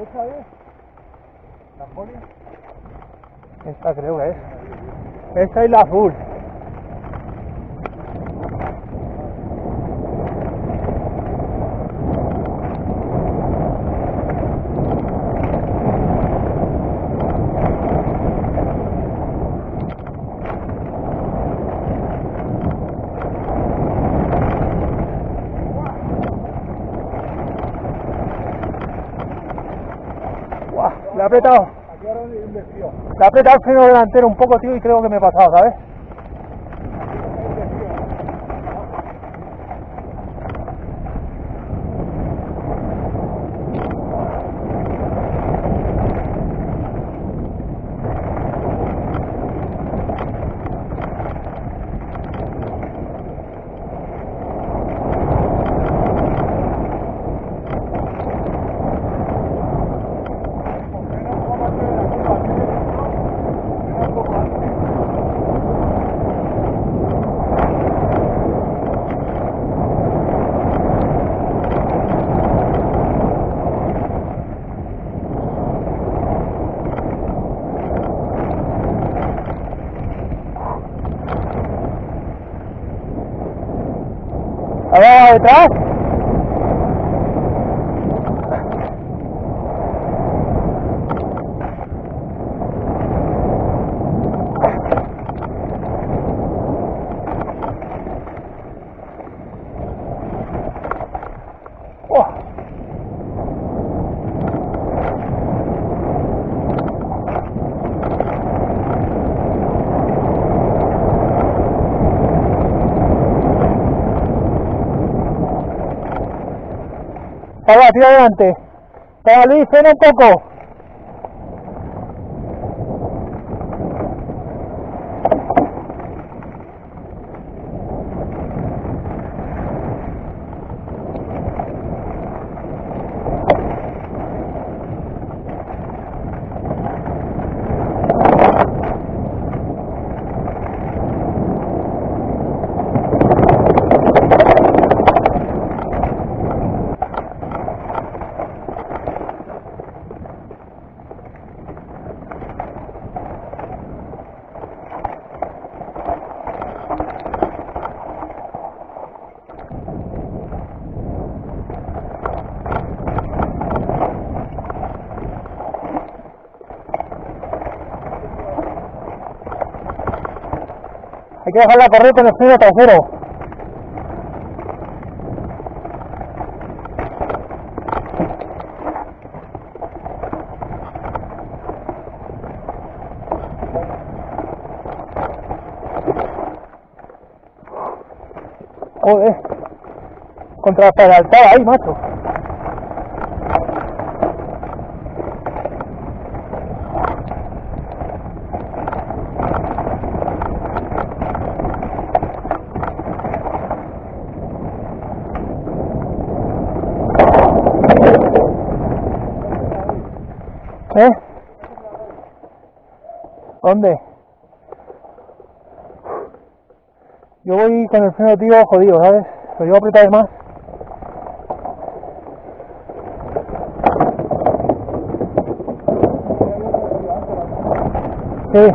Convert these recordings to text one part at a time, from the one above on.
derecha es la poli. Esta creo que es. Esta es la azul. Le he apretado. Le he apretado el freno delantero un poco, tío, y creo que me he pasado, ¿sabes? ¿Ahora detrás? Oh. Ahora, tira adelante. Para Luis, frena un poco. Hay que dejarla correr con el freno trasero. Joder, contra pedaltada ahí, macho. ¿Eh? ¿Dónde? Yo voy con el freno, tío, jodido, ¿sabes? Lo llevo apretado más. Sí.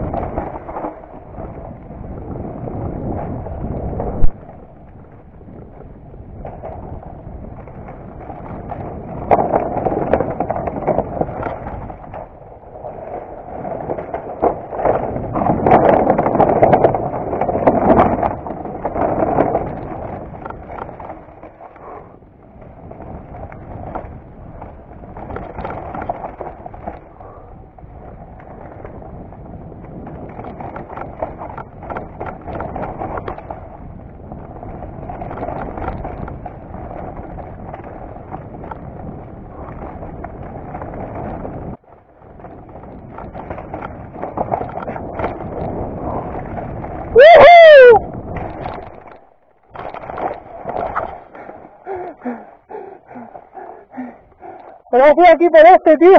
Pero fui aquí por este, tío.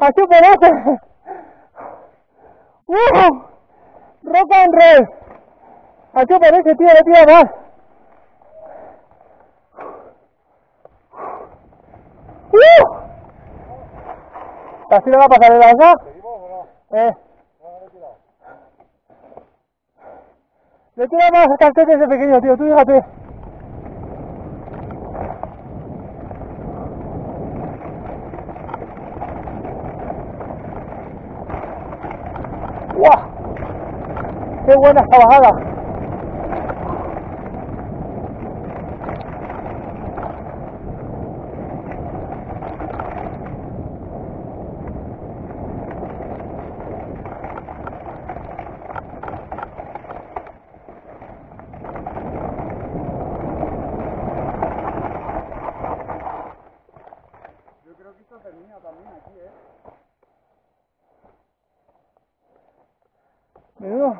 Aquí por este. ¡Wow! Rock and roll. Aquí por este, tío, no tira más. ¡Wow! ¿Así no va a pasar el alza? ¿Seguimos o no? Le tira más carteles de pequeño, tío, tú fíjate. ¡Guau! ¡Qué buena esta bajada! Menudo.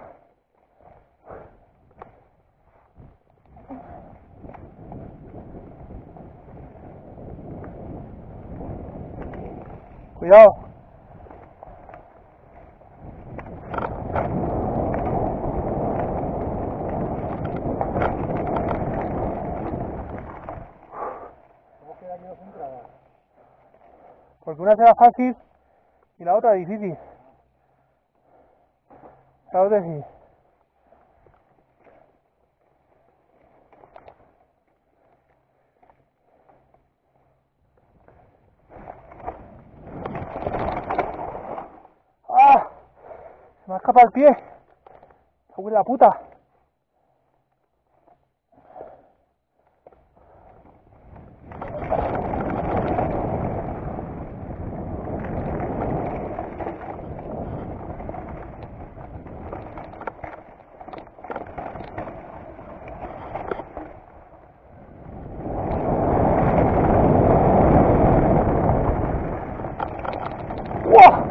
Cuidado. ¿Cómo queda que dos entradas? Porque una será fácil y la otra difícil. Claro que sí. ¡Ah! Se me ha escapado el pie. ¡Joder, la puta! ¡Wow!